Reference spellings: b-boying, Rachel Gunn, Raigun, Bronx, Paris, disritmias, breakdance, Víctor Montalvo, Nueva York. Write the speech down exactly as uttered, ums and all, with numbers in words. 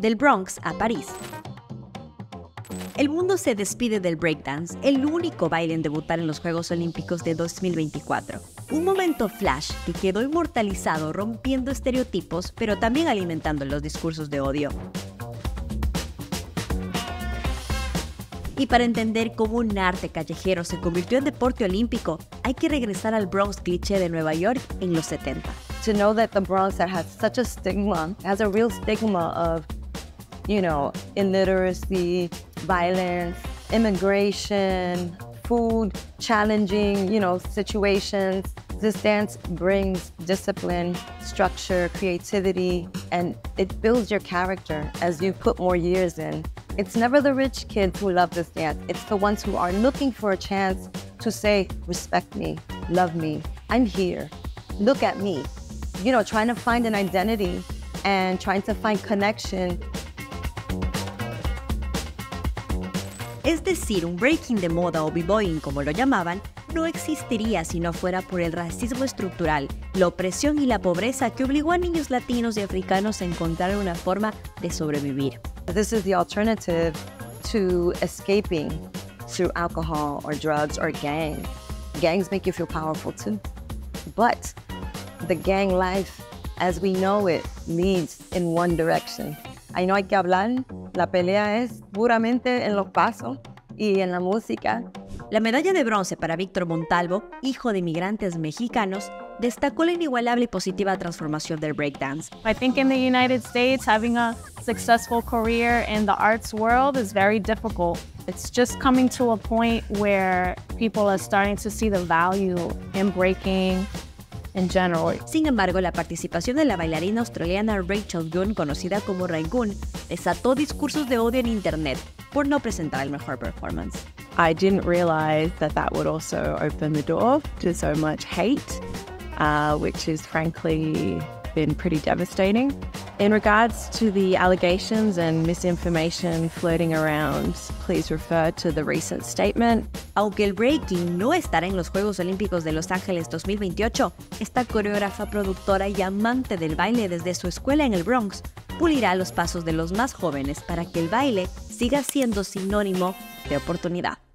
del Bronx a París. El mundo se despide del breakdance, el único baile en debutar en los Juegos Olímpicos de dos mil veinticuatro. Un momento flash que quedó inmortalizado rompiendo estereotipos, pero también alimentando los discursos de odio. Y para entender cómo un arte callejero se convirtió en deporte olímpico, hay que regresar al Bronx cliché de Nueva York en los setenta. To know that the Bronx that has such a stigma, has a real stigma of, you know, illiteracy, violence, immigration, food, challenging, you know, situations. This dance brings discipline, structure, creativity, and it builds your character as you put more years in. It's never the rich kids who love this dance. It's the ones who are looking for a chance to say, respect me, love me, I'm here, look at me. You know, trying to find an identity and trying to find connection. Es decir, un breaking de moda o b-boying, como lo llamaban, no existiría si no fuera por el racismo estructural, la opresión y la pobreza que obligó a niños latinos y africanos a encontrar una forma de sobrevivir. This is the alternative to escaping through alcohol or drugs or gangs. Gangs make you feel powerful too. But the gang life, as we know it, leads in one direction. Ahí no hay que hablar, la pelea es puramente en los pasos y en la música. La medalla de bronce para Víctor Montalvo, hijo de inmigrantes mexicanos, destacó la inigualable y positiva transformación del breakdance. I think in the United States, having a successful career in the arts world is very difficult. It's just coming to a point where people are starting to see the value in breaking in general. Sin embargo, la participación de la bailarina australiana Rachel Gunn, conocida como Raigun, desató discursos de odio en internet por no presentar el mejor performance. I didn't realize that that would also open the door to so much hate. Uh, which has frankly been pretty devastating. In regards to the allegations and misinformation floating around, please refer to the recent statement. Aunque el breaking no estará en los Juegos Olímpicos de Los Ángeles dos mil veintiocho, esta coreógrafa, productora y amante del baile desde su escuela en el Bronx pulirá los pasos de los más jóvenes para que el baile siga siendo sinónimo de oportunidad.